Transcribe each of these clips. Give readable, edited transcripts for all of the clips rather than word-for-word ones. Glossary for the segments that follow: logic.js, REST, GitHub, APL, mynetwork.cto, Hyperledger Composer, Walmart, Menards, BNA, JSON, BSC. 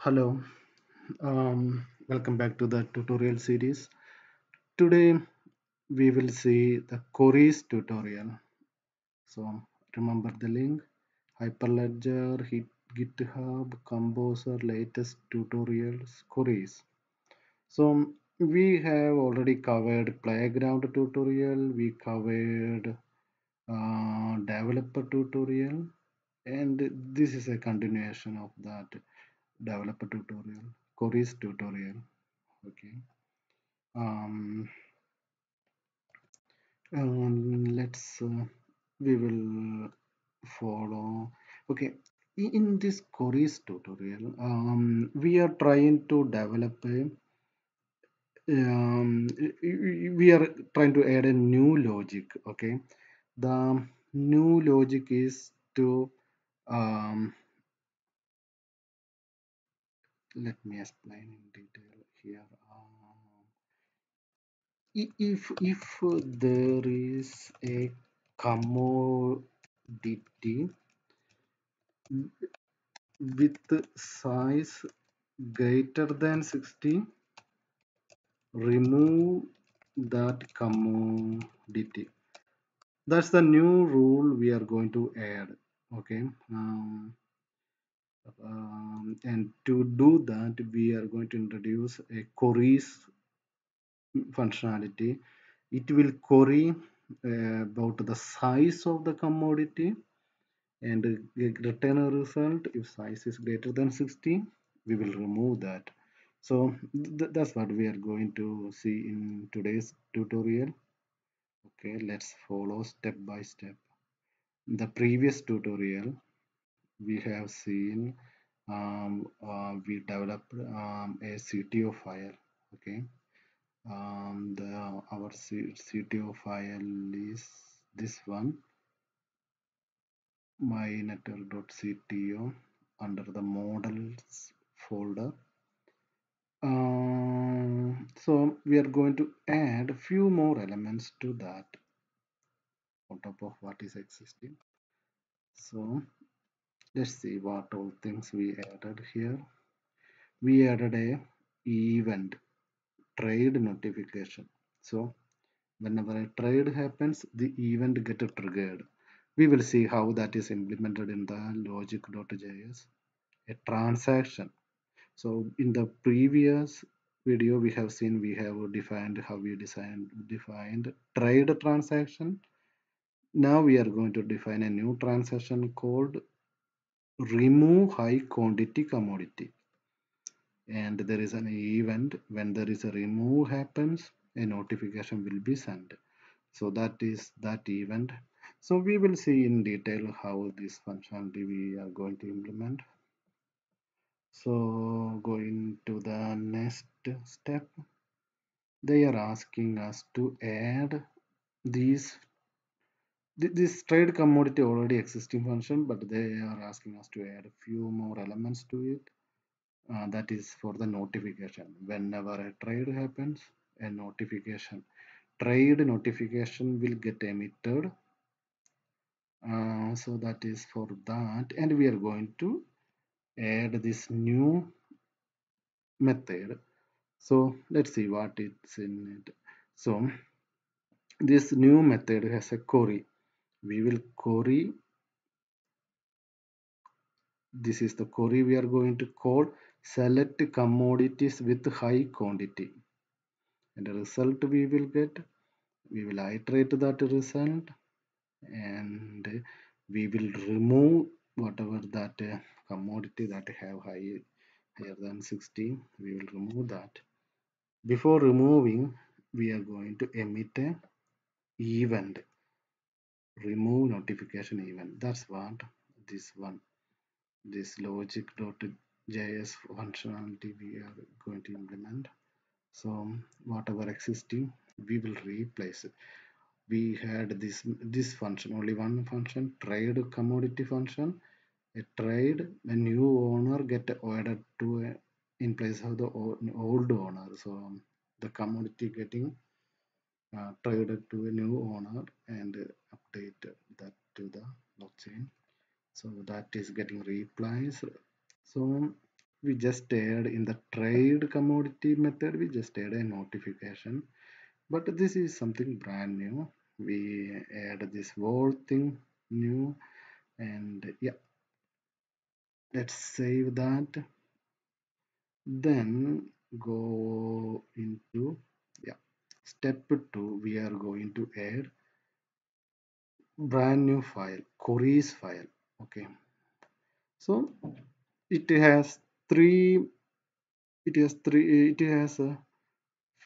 Hello, welcome back to the tutorial series. Today we will see the queries tutorial. So remember the link: Hyperledger, GitHub, Composer, latest tutorials, queries. So we have already covered playground tutorial, we covered developer tutorial, and this is a continuation of that. Developer tutorial, queries tutorial. Okay, we will follow. Okay, in this queries tutorial we are trying to develop a we are trying to add a new logic. Okay, the new logic is to let me explain in detail here. If there is a commodity with size greater than 60, remove that commodity. That's the new rule we are going to add. Okay. And to do that, we are going to introduce a queries functionality. It will query about the size of the commodity and return a result. If size is greater than 60, we will remove that. So that's what we are going to see in today's tutorial. Okay, let's follow step by step. The previous tutorial we have seen we developed a CTO file. Okay, our CTO file is this one, mynetwork.cto, under the models folder. So we are going to add a few more elements to that on top of what is existing. So let's see what all things we added here. We added a event, trade notification. So whenever a trade happens, the event gets triggered. We will see how that is implemented in the logic.js. A transaction. So in the previous video we have seen we have defined how we defined trade transaction. Now we are going to define a new transaction called remove high quantity commodity, and there is an event. When there is a remove happens, a notification will be sent. So that is that event. So we will see in detail how this functionality we are going to implement. So going to the next step, they are asking us to add these. This trade commodity already existing function, but they are asking us to add a few more elements to it. That is for the notification. Whenever a trade happens, a notification, trade notification will get emitted. So that is for that, and we are going to add this new method. So let's see what it's in it. So this new method has a query. We will query. This is the query we are going to call: select commodities with high quantity, and the result we will get. We will iterate that result, and we will remove whatever that commodity that have higher than 60. We will remove that. Before removing, we are going to emit a event, remove notification event. That's what this one, this logic.js functionality we are going to implement. So whatever existing, we will replace it. We had this function, only one function, trade commodity function. A trade, a new owner get added to in place of the old owner. So the commodity getting traded to a new owner and update that to the blockchain. So that is getting replaced. So we just add in the trade commodity method, we just add a notification. But this is something brand new. We add this whole thing new, and yeah, let's save that. Then go into step 2. We are going to add brand new file, queries file. Okay, so it has a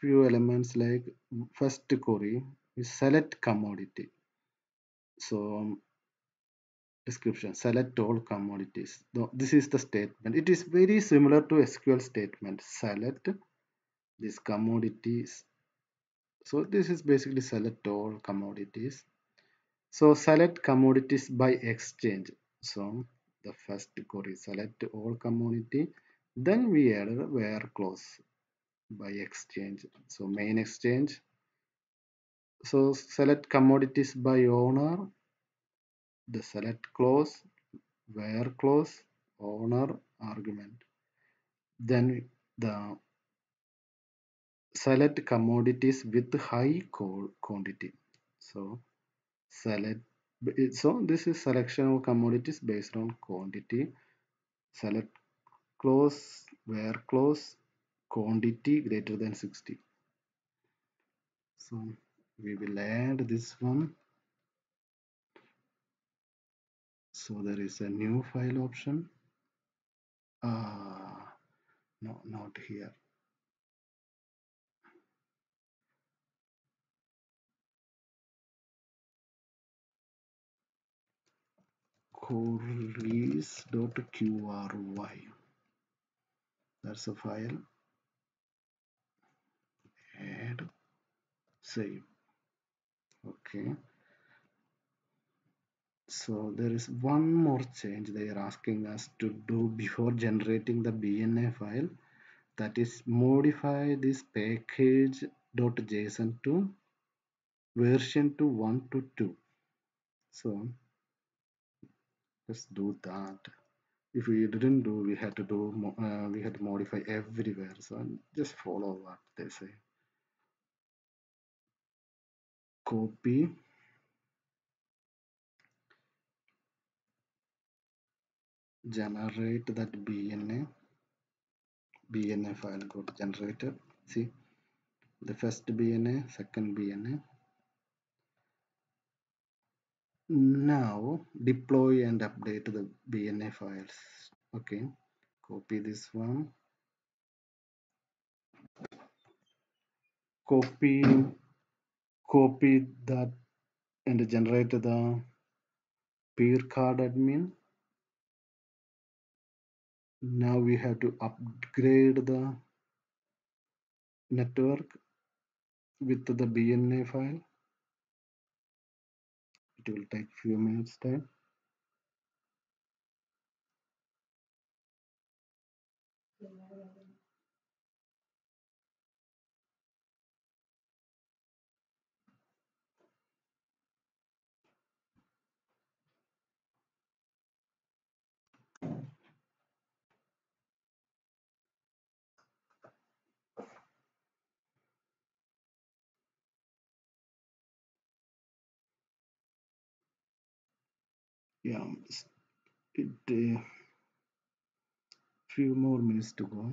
few elements. Like first query, we select commodity, so description, select all commodities. This is the statement. It is very similar to SQL statement, select these commodities. So this is basically select all commodities. So select commodities by exchange. So the first query, select all commodity, then we add where clause by exchange, so main exchange. So select commodities by owner, the select clause, where clause, owner argument, then the select commodities with high quantity. So this is selection of commodities based on quantity, select clause, where clause, quantity greater than 60. So we will add this one. So there is a new file option. No, not here. Queries.qry. That's a file. Add, save. Okay. So there is one more change they are asking us to do before generating the BNA file, that is modify this package.json to version 1.2. So let's do that. If we didn't do, we had to do, we had to modify everywhere. So just follow what they say. Copy. Generate that BNA file got generated. See, the first BNA, second BNA. Now deploy and update the BNA files. Okay, copy this one, copy that, and generate the peer card admin. Now we have to upgrade the network with the BNA file. It will take few minutes time. Yeah, it few more minutes to go.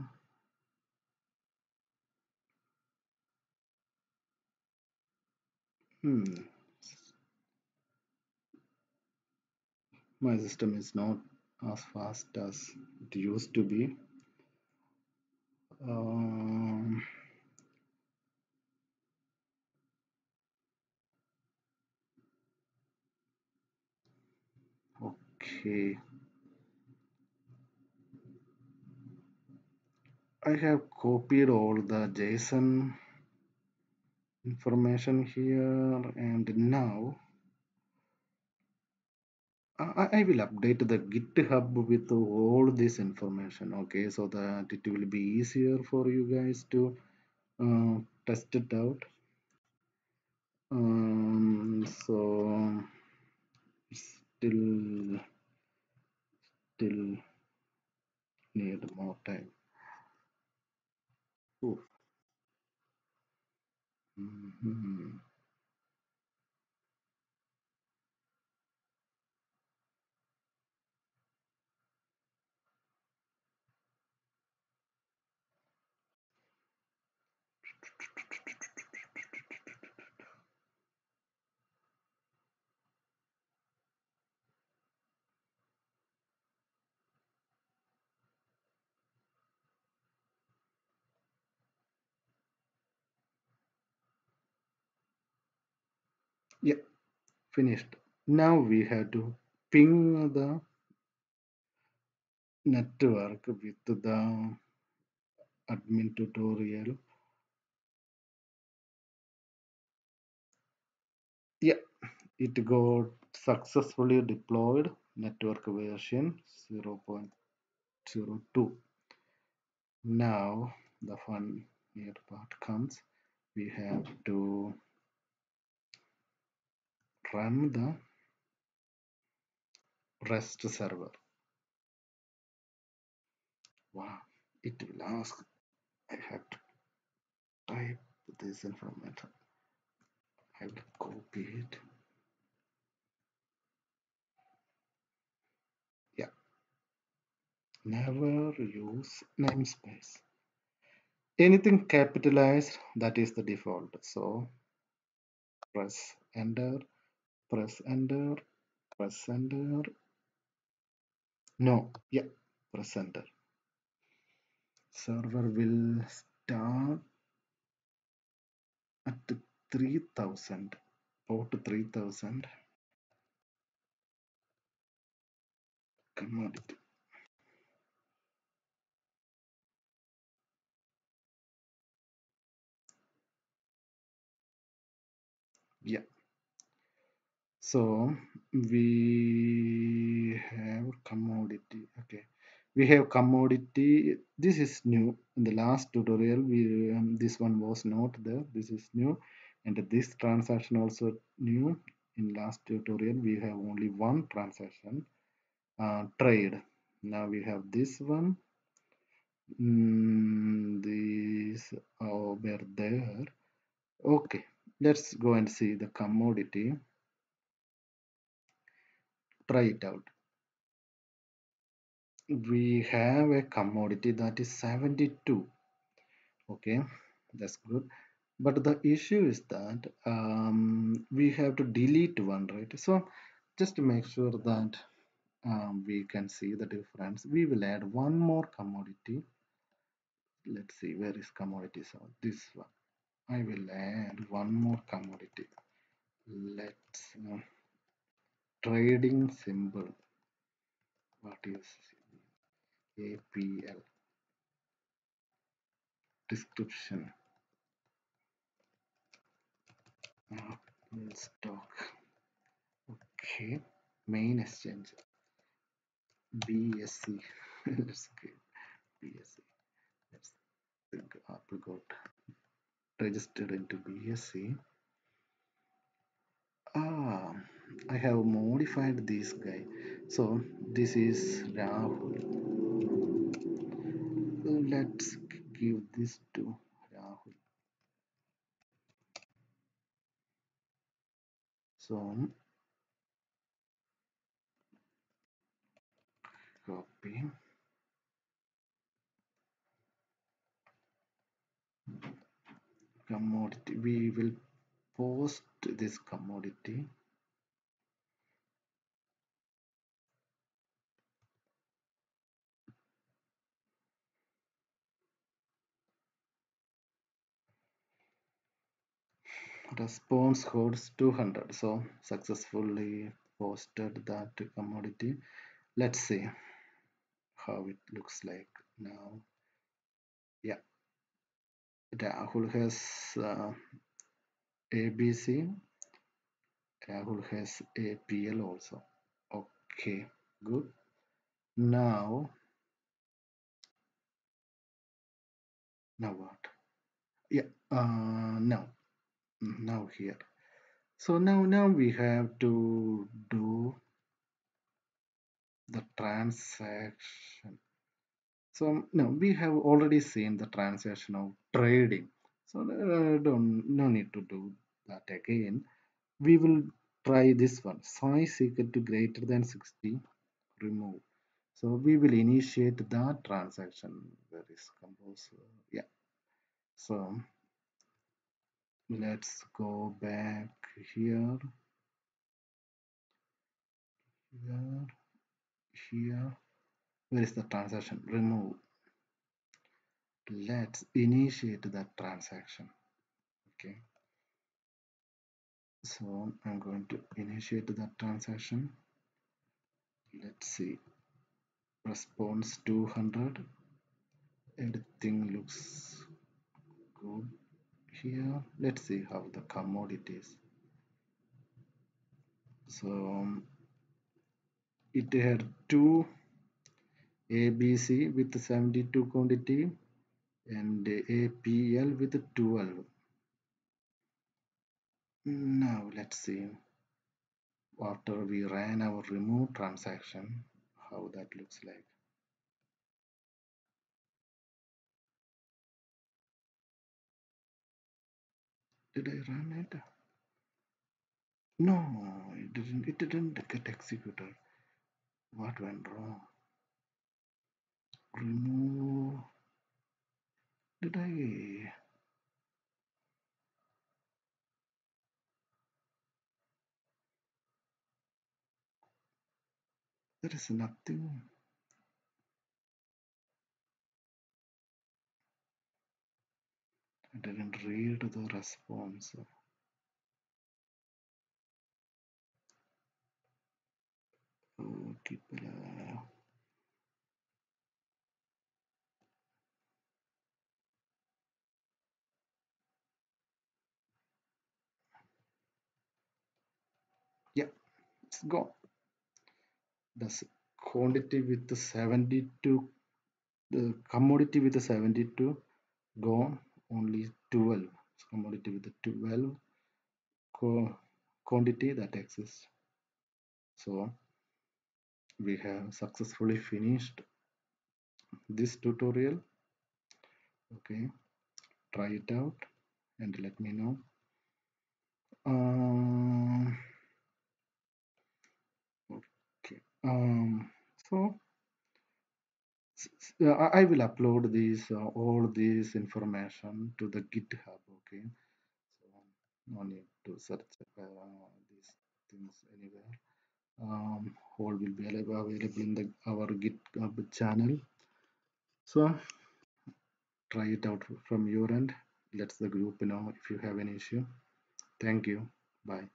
My system is not as fast as it used to be. Okay, I have copied all the JSON information here, and now I will update the GitHub with all this information, okay, so that it will be easier for you guys to test it out. So still need more time. Oof. Yeah, finished. Now we have to ping the network with the admin tutorial. Yeah, it got successfully deployed, network version 0.02. Now the fun part comes. We have to run the REST server. Wow, it will ask. I have to type this information. I will copy it. Yeah. Never use namespace. Anything capitalized, that is the default. So press enter. Press enter, press enter. No, yeah, press enter. Server will start at 3000, port 3000. Commodity. Yeah. So we have commodity. Okay, we have commodity. This is new. In the last tutorial, we this one was not there. This is new, and this transaction also new. In last tutorial, we have only one transaction, trade. Now we have this one. These over there. Okay, let's go and see the commodity. Try it out. We have a commodity that is 72. Okay, that's good. But the issue is that we have to delete one, right? So just to make sure that we can see the difference, we will add one more commodity. Let's see, where is commodity? So this one, I will add one more commodity. Let's trading symbol, what is APL, description, stock, okay, main exchange, BSC, let's get BSC, let's think Apple got registered into BSC. Ah, I have modified this guy. So this is Rahul. Let's give this to Rahul. So copy. Commodity. We will post this commodity. Response codes 200. So successfully posted that commodity. Let's see how it looks like now. Yeah, Rahul has ABC. Rahul has APL also. Okay, good. Now what? Yeah, now here. So now we have to do the transaction. So now we have already seen the transaction of trading. So no need to do that again. We will try this one. Size equal to greater than 60. Remove. So we will initiate that transaction. That is composer. Yeah. So let's go back here. Here. Where is the transaction? Remove. Let's initiate that transaction. Okay. So I'm going to initiate that transaction. Let's see. Response 200. Everything looks good here. Let's see how the commodities. So it had two. ABC with 72 quantity and APL with 12. Now let's see after we ran our remove transaction how that looks like. Did I run it? No, it didn't get executed. What went wrong? Remove. Did I? There is nothing. I didn't read the response. Oh, people are. Go this quantity with the 72, the commodity with the 72 gone, only 12. So commodity with the 12 quantity that exists. So we have successfully finished this tutorial. Okay, try it out and let me know. I will upload these all this information to the GitHub. Okay, so no need to search these things anywhere. All will be available in our GitHub channel. So try it out from your end. Let the group know if you have an issue. Thank you. Bye.